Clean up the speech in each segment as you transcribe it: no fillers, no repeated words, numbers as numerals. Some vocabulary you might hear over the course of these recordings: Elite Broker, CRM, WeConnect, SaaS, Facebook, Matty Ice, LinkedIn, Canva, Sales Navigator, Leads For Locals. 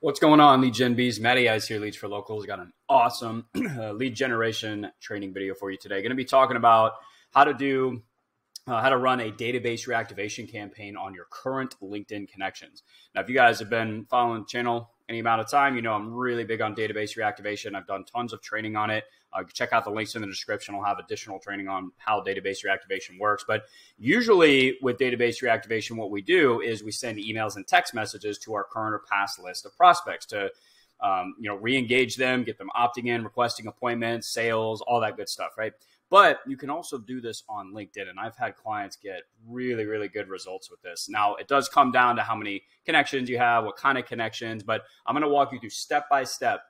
What's going on, Lead Gen Bs? Matty Ice here, Leads for Locals. Got an awesome lead generation training video for you today. Going to be talking about how to run a database reactivation campaign on your current LinkedIn connections. Now, if you guys have been following the channel any amount of time, you know I'm really big on database reactivation. I've done tons of training on it. Check out the links in the description. I'll have additional training on how database reactivation works. But usually with database reactivation, what we do is we send emails and text messages to our current or past list of prospects to re-engage them, get them opting in, requesting appointments, sales, all that good stuff, right? But you can also do this on LinkedIn, and I've had clients get really, really good results with this. Now, it does come down to how many connections you have, what kind of connections, but I'm going to walk you through step-by-step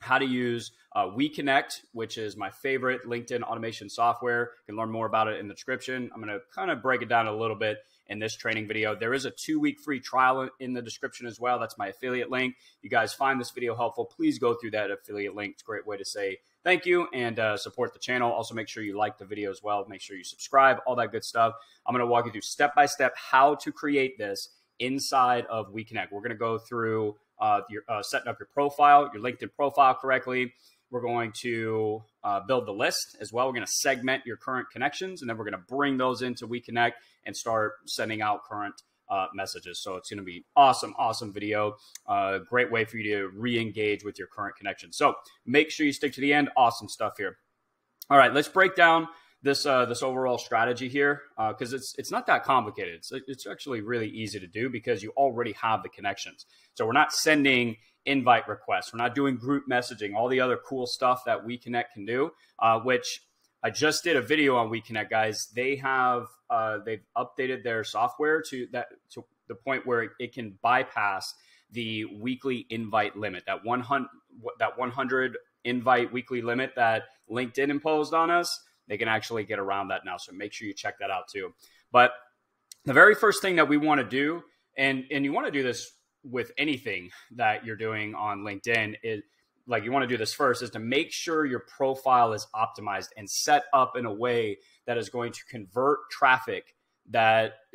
how to use WeConnect, which is my favorite LinkedIn automation software. You can learn more about it in the description. I'm going to kind of break it down a little bit in this training video. There is a 2-week free trial in the description as well. That's my affiliate link. You guys find this video helpful, please go through that affiliate link. It's a great way to say thank you and support the channel. Also, make sure you like the video as well. Make sure you subscribe, all that good stuff. I'm going to walk you through step-by-step how to create this inside of WeConnect. We're going to go through setting up your profile, your LinkedIn profile correctly. We're going to build the list as well. We're going to segment your current connections, and then we're going to bring those into WeConnect and start sending out current messages. So it's going to be awesome, awesome video. Great way for you to re-engage with your current connections. So make sure you stick to the end. Awesome stuff here. All right, let's break down this overall strategy here, because it's not that complicated. It's actually really easy to do because you already have the connections. So we're not sending invite requests. We're not doing group messaging, all the other cool stuff that WeConnect can do, which I just did a video on WeConnect, guys. They have they've updated their software to the point where it can bypass the weekly invite limit, that 100 invite weekly limit that LinkedIn imposed on us. They can actually get around that now. So make sure you check that out too. But the very first thing that we want to do, and you want to do this with anything that you're doing on LinkedIn, is like you want to do this first, is to make sure your profile is optimized and set up in a way that is going to convert traffic.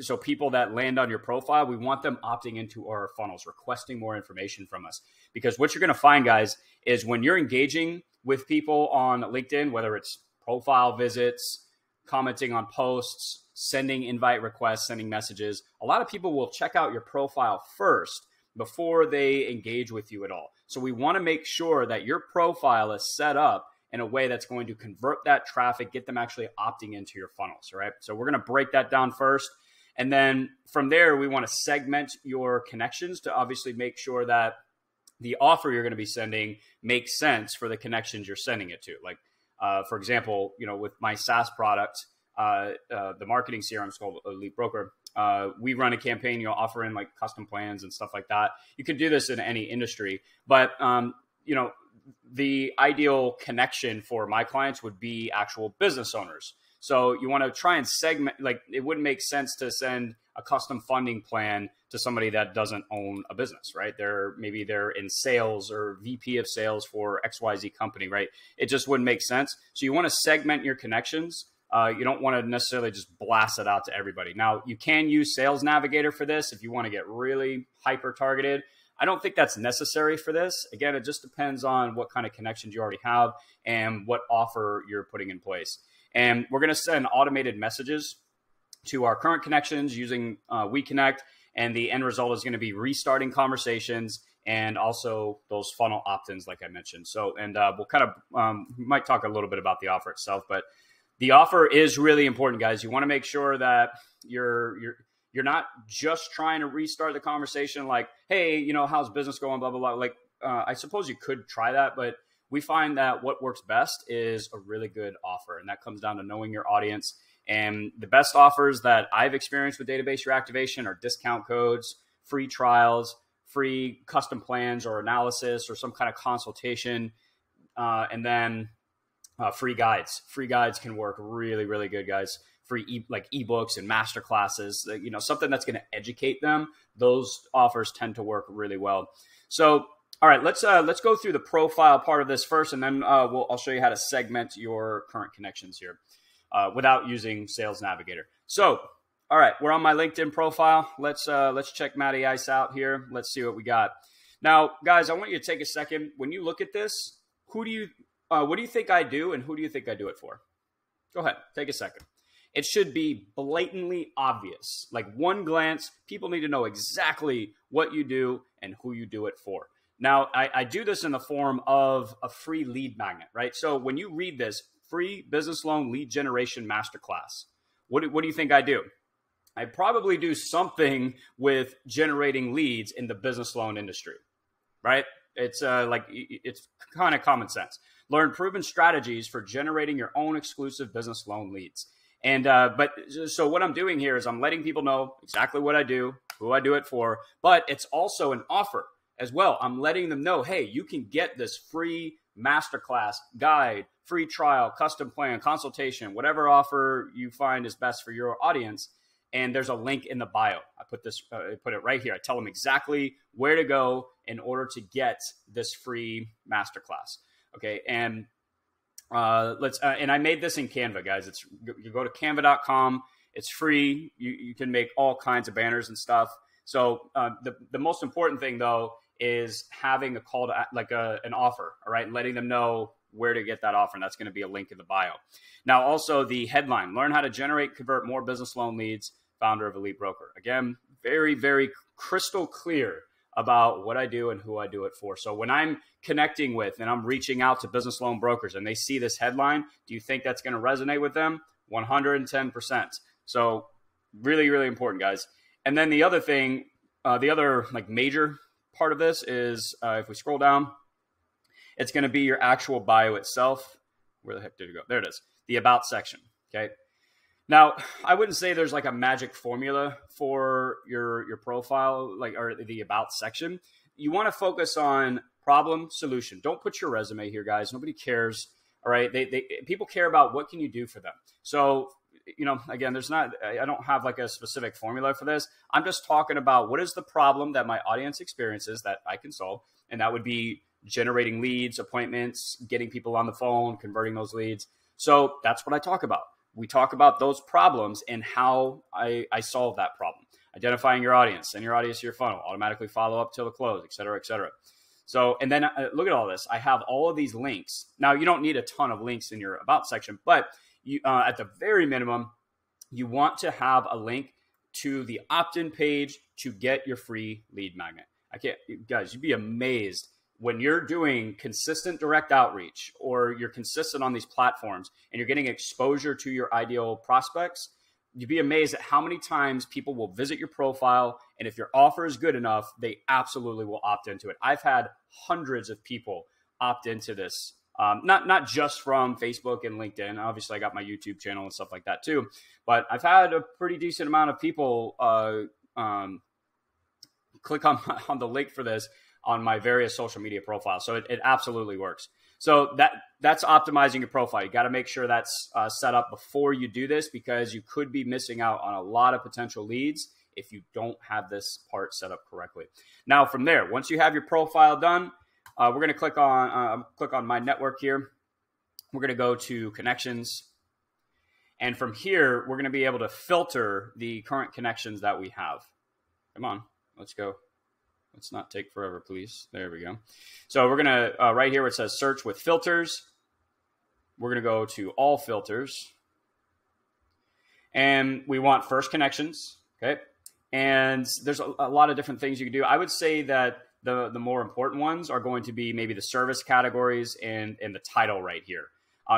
So people that land on your profile, we want them opting into our funnels, requesting more information from us. Because what you're going to find, guys, is when you're engaging with people on LinkedIn, whether it's profile visits, commenting on posts, sending invite requests, sending messages, a lot of people will check out your profile first before they engage with you at all. So we want to make sure that your profile is set up in a way that's going to convert that traffic, get them actually opting into your funnels, right? So we're going to break that down first. And then from there, we want to segment your connections to obviously make sure that the offer you're going to be sending makes sense for the connections you're sending it to. Like, for example, with my SaaS product, the marketing CRM is called Elite Broker. We run a campaign, offering like custom plans and stuff like that. You can do this in any industry, but the ideal connection for my clients would be actual business owners. So you want to try and segment, like it wouldn't make sense to send a custom funding plan to somebody that doesn't own a business, right? Maybe they're in sales or VP of sales for XYZ company, right? It just wouldn't make sense. So you want to segment your connections. You don't want to necessarily just blast it out to everybody. Now, you can use Sales Navigator for this if you want to get really hyper targeted. I don't think that's necessary for this. Again, it just depends on what kind of connections you already have and what offer you're putting in place. And we're going to send automated messages to our current connections using WeConnect. And the end result is going to be restarting conversations and also those funnel opt-ins, like I mentioned. So, and we'll kind of, we might talk a little bit about the offer itself, but the offer is really important, guys. You want to make sure that you're not just trying to restart the conversation like, hey, how's business going, blah, blah, blah. Like, I suppose you could try that, but we find that what works best is a really good offer. And that comes down to knowing your audience. And the best offers that I've experienced with database reactivation are discount codes, free trials, free custom plans or analysis or some kind of consultation, and then free guides. Free guides can work really, really good, guys. Free ebooks and master classes, something that's going to educate them. Those offers tend to work really well. So, all right, let's go through the profile part of this first, and then I'll show you how to segment your current connections here. Without using Sales Navigator. So, all right, we're on my LinkedIn profile. Let's check Matty Ice out here. Let's see what we got. Now, guys, I want you to take a second. When you look at this, what do you think I do and who do you think I do it for? Go ahead, take a second. It should be blatantly obvious. Like one glance, people need to know exactly what you do and who you do it for. Now, I do this in the form of a free lead magnet, right? So when you read this free business loan lead generation masterclass, what do you think I do? I probably do something with generating leads in the business loan industry, right? It's it's kind of common sense. Learn proven strategies for generating your own exclusive business loan leads. And so what I'm doing here is I'm letting people know exactly what I do, who I do it for, but it's also an offer as well. I'm letting them know, hey, you can get this free masterclass, guide, free trial, custom plan, consultation, whatever offer you find is best for your audience. And there's a link in the bio. I put this, put it right here. I tell them exactly where to go in order to get this free masterclass. Okay. And and I made this in Canva, guys. You go to canva.com. It's free. You can make all kinds of banners and stuff. So the most important thing though is having a call to like an offer, all right? Letting them know where to get that offer. And that's going to be a link in the bio. Now, also the headline, learn how to generate, convert more business loan leads, founder of Elite Broker. Again, very, very crystal clear about what I do and who I do it for. So when I'm connecting with and I'm reaching out to business loan brokers and they see this headline, do you think that's going to resonate with them? 110%. So really, really important, guys. And then the other thing, the other like major part of this is if we scroll down, it's going to be your actual bio itself. Where the heck did it go? There it is. The about section. Okay. Now, I wouldn't say there's like a magic formula for your profile, like, or the about section. You want to focus on problem solution. Don't put your resume here, guys. Nobody cares. All right. People care about what can you do for them. So, you know, again, I don't have like a specific formula for this. I'm just talking about what is the problem that my audience experiences that I can solve. And that would be generating leads, appointments, getting people on the phone, converting those leads. So that's what I talk about. We talk about those problems and how I solve that problem. Identifying your audience, send your audience to your funnel, automatically follow up till the close, et cetera, et cetera. So, and then look at all this. I have all of these links. Now, you don't need a ton of links in your about section, but you, at the very minimum, you want to have a link to the opt-in page to get your free lead magnet. Guys, you'd be amazed. When you're doing consistent direct outreach or you're consistent on these platforms and you're getting exposure to your ideal prospects, you'd be amazed at how many times people will visit your profile. And if your offer is good enough, they absolutely will opt into it. I've had hundreds of people opt into this, not just from Facebook and LinkedIn. Obviously, I got my YouTube channel and stuff like that too. But I've had a pretty decent amount of people click on the link for this on my various social media profiles. So it absolutely works. So that's optimizing your profile. You got to make sure that's set up before you do this, because you could be missing out on a lot of potential leads if you don't have this part set up correctly. Now, from there, once you have your profile done, we're going to click on my network here. We're going to go to connections. And from here, we're going to be able to filter the current connections that we have. Come on, let's go. Let's not take forever, please. There we go. So we're going to, right here where it says search with filters, we're going to go to all filters. And we want first connections, okay? And there's a lot of different things you can do. I would say that the more important ones are going to be maybe the service categories and the title right here.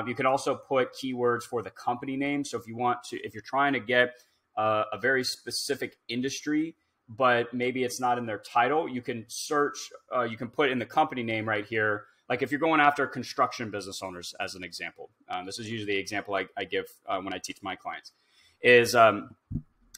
You can also put keywords for the company name. So if you want to, if you're trying to get a very specific industry, but maybe it's not in their title, you can search, you can put in the company name right here. Like if you're going after construction business owners, as an example, this is usually the example I give when I teach my clients, is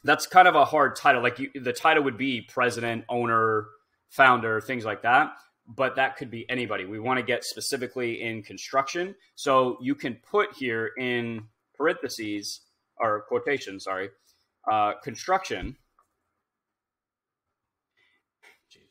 that's kind of a hard title. Like the title would be president, owner, founder, things like that. But that could be anybody. We want to get specifically in construction. So you can put here in parentheses or quotations, sorry, construction.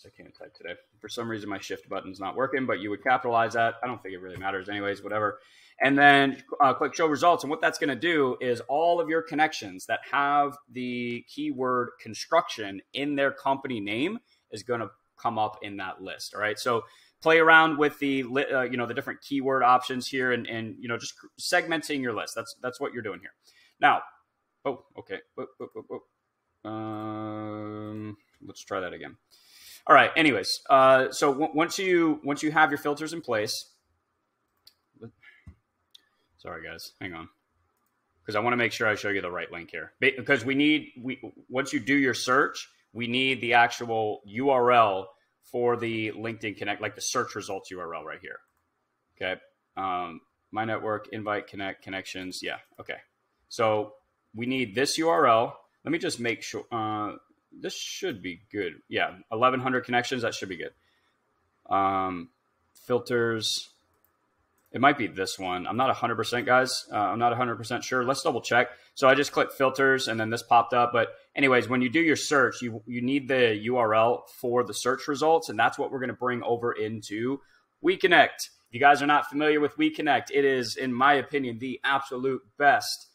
I can't type today. For some reason, my shift button's not working, but you would capitalize that. I don't think it really matters anyways, whatever. And then click show results. And what that's going to do is all of your connections that have the keyword construction in their company name is going to come up in that list. All right. So play around with the, you know, the different keyword options here and, you know, just segmenting your list. That's what you're doing here now. Oh, okay. Let's try that again. All right. Anyways, so once you have your filters in place, sorry guys, hang on. Because I want to make sure I show you the right link here, because we need, once you do your search, we need the actual URL for the LinkedIn Connect, like the search results URL right here. Okay. My network, invite, connect, connections. Yeah. Okay. So we need this URL. Let me just make sure, this should be good. Yeah. 1100 connections. That should be good. Filters. It might be this one. I'm not 100% guys. I'm not 100% sure. Let's double check. So I just clicked filters and then this popped up. But anyways, when you do your search, you need the URL for the search results. And that's what we're going to bring over into WeConnect. If you guys are not familiar with WeConnect, it is, in my opinion, the absolute best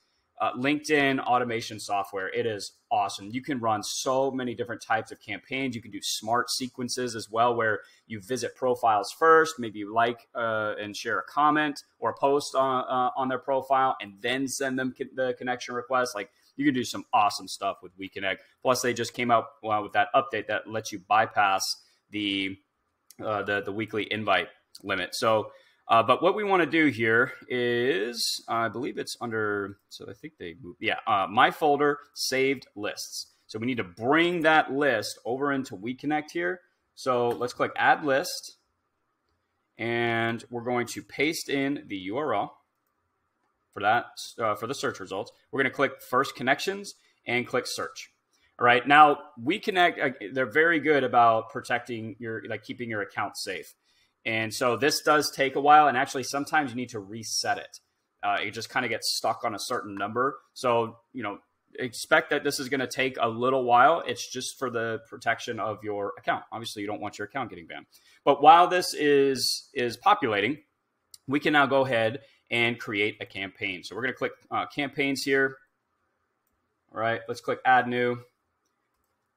LinkedIn automation software. It is awesome. You can run so many different types of campaigns. You can do smart sequences as well, where you visit profiles first, maybe you like and share a comment or a post on their profile, and then send them the connection request. Like, you can do some awesome stuff with WeConnect. Plus, they just came out with that update that lets you bypass the weekly invite limit. So but what we want to do here is, I believe it's under, so I think they moved, yeah, my folder, saved lists. So we need to bring that list over into WeConnect here. So let's click add list, and we're going to paste in the URL for that, for the search results. We're going to click first connections and click search. All right. Now WeConnect, they're very good about protecting your, like keeping your account safe. And so this does take a while, and actually sometimes you need to reset it. It just kind of gets stuck on a certain number. So, you know, expect that this is going to take a little while. It's just for the protection of your account. Obviously, you don't want your account getting banned. But while this is populating, we can now go ahead and create a campaign. So we're going to click campaigns here. All right, let's click add new.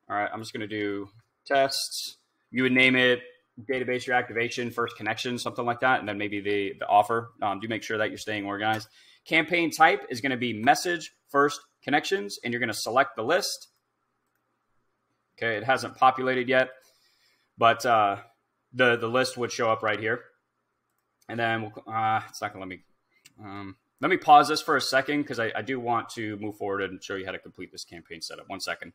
All right, I'm just going to do tests. You would name it database your activation, first connection, something like that. And then maybe the offer. Do make sure that you're staying organized. Campaign type is going to be message, first connections, and you're going to select the list. Okay. It hasn't populated yet, but the list would show up right here. And then we'll, it's not gonna let me pause this for a second, because I do want to move forward and show you how to complete this campaign setup. One second.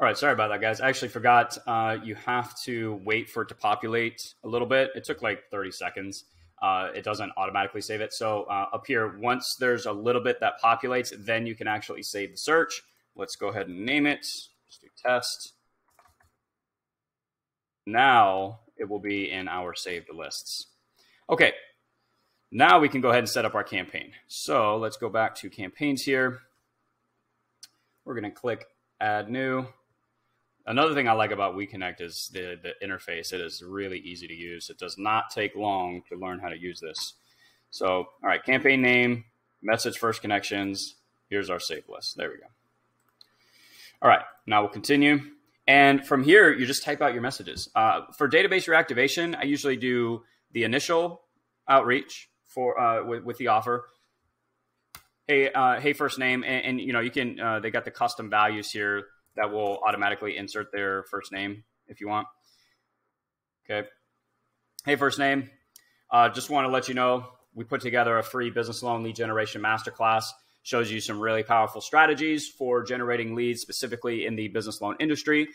All right. Sorry about that, guys. I actually forgot. You have to wait for it to populate a little bit. It took like 30 seconds. It doesn't automatically save it. So up here, once there's a little bit that populates, then you can actually save the search. Let's go ahead and name it. Let's do test. Now it will be in our saved lists. Okay. Now we can go ahead and set up our campaign. So let's go back to campaigns here. We're going to click add new. Another thing I like about WeConnect is the interface. It is really easy to use. It does not take long to learn how to use this. So, all right, campaign name, message first connections. Here's our save list. There we go. All right, now we'll continue. And from here, you just type out your messages. For database reactivation, I usually do the initial outreach for with the offer. Hey, hey, first name, and you know, you can, they got the custom values here that will automatically insert their first name if you want. Okay. Hey, first name. Just want to let you know, we put together a free business loan lead generation masterclass. Shows you some really powerful strategies for generating leads, specifically in the business loan industry.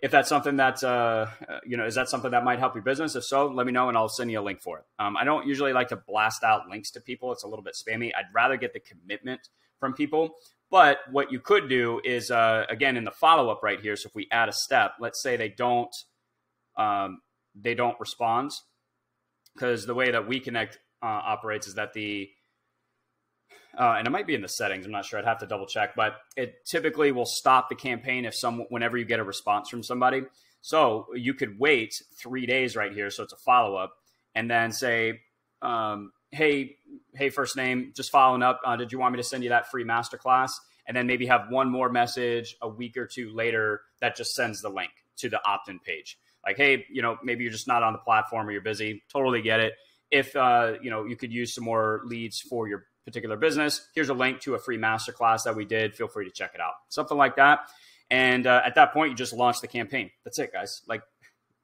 If that's something that's, you know, is that something that might help your business? If so, let me know and I'll send you a link for it. I don't usually like to blast out links to people. It's a little bit spammy. I'd rather get the commitment from people. But what you could do is, again, in the follow-up right here, so if we add a step, let's say they don't respond, because the way that WeConnect operates is that the, and it might be in the settings, I'm not sure, I'd have to double check, but it typically will stop the campaign if whenever you get a response from somebody. So you could wait 3 days right here, so it's a follow-up, and then say, hey, first name, just following up. Did you want me to send you that free masterclass? and then maybe have one more message a week or two later that just sends the link to the opt-in page. Like, hey, you know, maybe you're just not on the platform or you're busy. Totally get it. If, you know, you could use some more leads for your particular business, here's a link to a free masterclass that we did. Feel free to check it out. Something like that. And at that point, you just launch the campaign. That's it, guys. Like,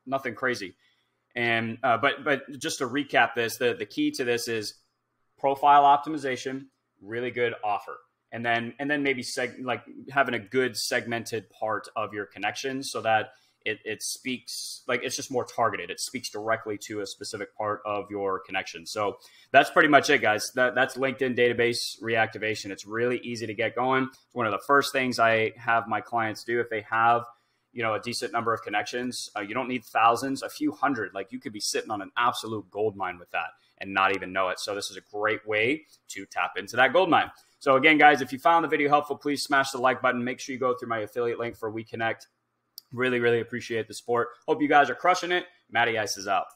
nothing crazy. And but just to recap this, the key to this is profile optimization, really good offer. And then maybe like having a good segmented part of your connection so that it speaks, like, it's just more targeted. It speaks directly to a specific part of your connection. So that's pretty much it, guys. That's LinkedIn database reactivation. It's really easy to get going. It's one of the first things I have my clients do if they have, you know, a decent number of connections. You don't need thousands, a few hundred. Like, you could be sitting on an absolute gold mine with that and not even know it. So this is a great way to tap into that gold mine. So again, guys, if you found the video helpful, please smash the like button. Make sure you go through my affiliate link for WeConnect. Really, really appreciate the support. Hope you guys are crushing it. Matty Ice is out.